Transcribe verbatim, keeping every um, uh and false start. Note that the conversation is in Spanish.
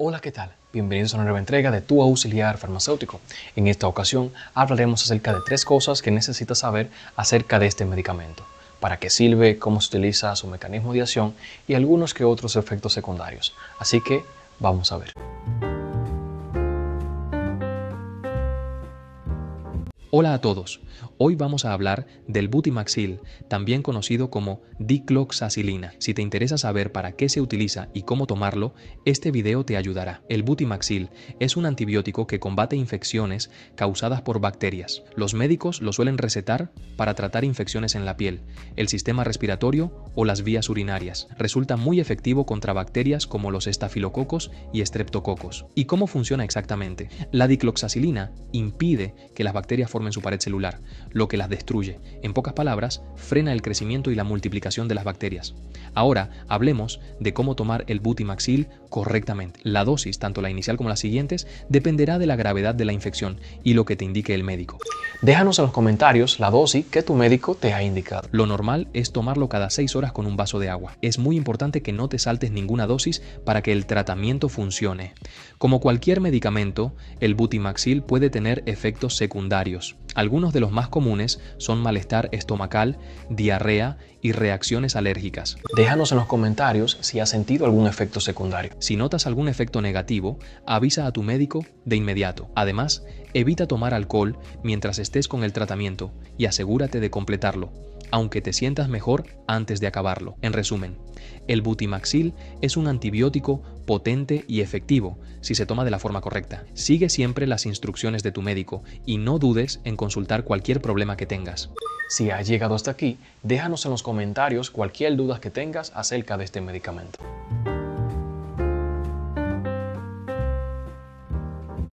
Hola, ¿qué tal? Bienvenidos a una nueva entrega de Tu Auxiliar Farmacéutico. En esta ocasión hablaremos acerca de tres cosas que necesitas saber acerca de este medicamento, para qué sirve, cómo se utiliza, su mecanismo de acción y algunos que otros efectos secundarios. Así que vamos a ver. Hola a todos. Hoy vamos a hablar del Butimaxil, también conocido como dicloxacilina. Si te interesa saber para qué se utiliza y cómo tomarlo, este video te ayudará. El Butimaxil es un antibiótico que combate infecciones causadas por bacterias. Los médicos lo suelen recetar para tratar infecciones en la piel, el sistema respiratorio o las vías urinarias. Resulta muy efectivo contra bacterias como los estafilococos y estreptococos. ¿Y cómo funciona exactamente? La dicloxacilina impide que las bacterias formen su pared celular, lo que las destruye. En pocas palabras, frena el crecimiento y la multiplicación de las bacterias. Ahora hablemos de cómo tomar el Butimaxil correctamente. La dosis, tanto la inicial como las siguientes, dependerá de la gravedad de la infección y lo que te indique el médico. Déjanos en los comentarios la dosis que tu médico te ha indicado. Lo normal es tomarlo cada seis horas con un vaso de agua. Es muy importante que no te saltes ninguna dosis para que el tratamiento funcione. Como cualquier medicamento, el Butimaxil puede tener efectos secundarios. Algunos de los más comunes son malestar estomacal, diarrea y reacciones alérgicas. Déjanos en los comentarios si has sentido algún efecto secundario. Si notas algún efecto negativo, avisa a tu médico de inmediato. Además, evita tomar alcohol mientras estés con el tratamiento y asegúrate de completarlo, aunque te sientas mejor antes de acabarlo. En resumen, el Butimaxil es un antibiótico potente y efectivo si se toma de la forma correcta. Sigue siempre las instrucciones de tu médico y no dudes en consultar cualquier problema que tengas. Si has llegado hasta aquí, déjanos en los comentarios cualquier duda que tengas acerca de este medicamento.